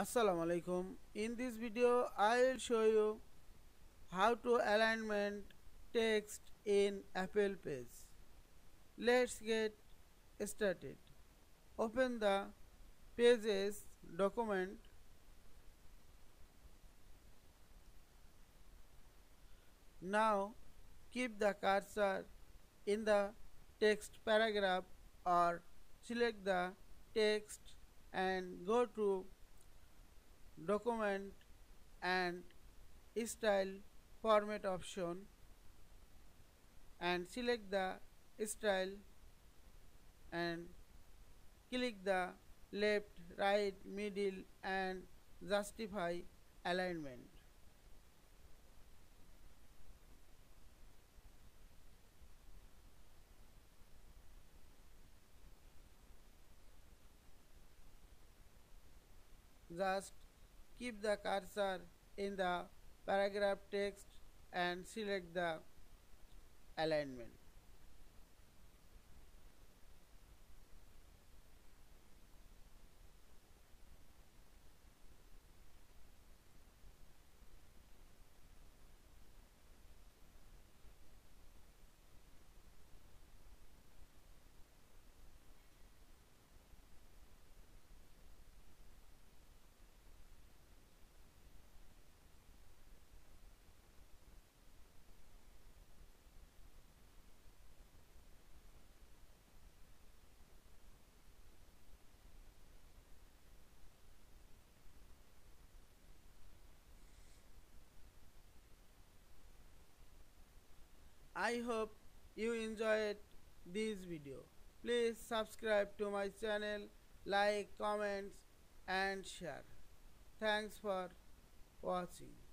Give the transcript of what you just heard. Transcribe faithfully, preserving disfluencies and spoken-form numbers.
Assalamu alaikum. In this video I will show you how to alignment text in Apple Page. Let's get started. Open the Pages document. Now keep the cursor in the text paragraph or select the text and go to document and style format option and select the style and click the left, right, middle and justify alignment. Just keep the cursor in the paragraph text and select the alignment. I hope you enjoyed this video. Please subscribe to my channel, like, comments and share. Thanks for watching.